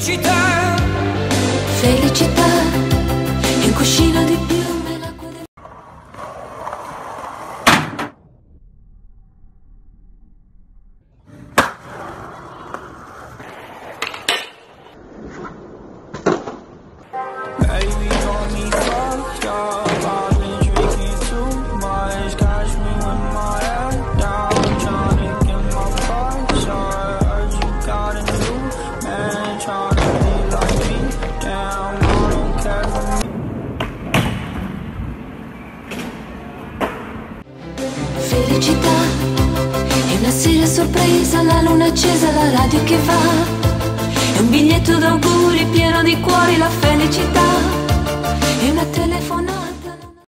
felicità, felicità che cucina di più. Felicità, è una sera sorpresa, la luna accesa, la radio che va, è un biglietto d'auguri pieno di cuori, la felicità, è una telefonata.